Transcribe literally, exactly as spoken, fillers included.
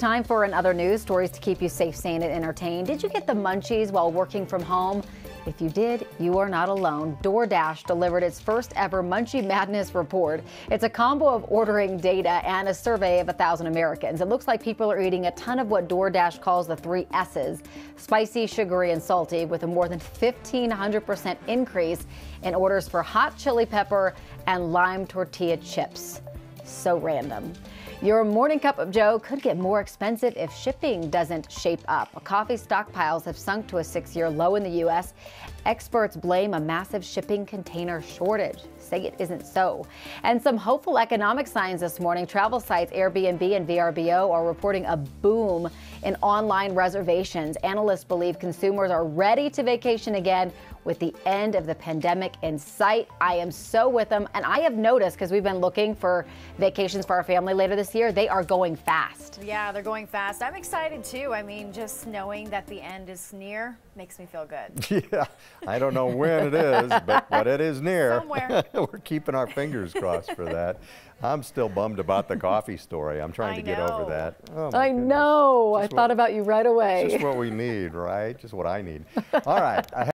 Time for another news, stories to keep you safe, sane, and entertained. Did you get the munchies while working from home? If you did, you are not alone. DoorDash delivered its first ever Munchie Madness Report. It's a combo of ordering data and a survey of one thousand Americans. It looks like people are eating a ton of what DoorDash calls the three S's, spicy, sugary, and salty, with a more than fifteen hundred percent increase in orders for hot chili pepper and lime tortilla chips. So random. Your morning cup of joe could get more expensive if shipping doesn't shape up. Coffee stockpiles have sunk to a six-year low in the U S Experts blame a massive shipping container shortage. Say it isn't so. And some hopeful economic signs this morning. Travel sites Airbnb and V R B O are reporting a boom in online reservations. Analysts believe consumers are ready to vacation again with the end of the pandemic in sight. I am so with them. And I have noticed, because we've been looking for vacations for our family later this year, they are going fast. Yeah, they're going fast. I'm excited too. I mean, just knowing that the end is near makes me feel good. Yeah, I don't know when it is, but, but it is near. Somewhere. We're keeping our fingers crossed for that. I'm still bummed about the coffee story. I'm trying I to get know. over that. Oh I goodness. know. Just I what, thought about you right away. Just what we need, right? Just what I need. All right. I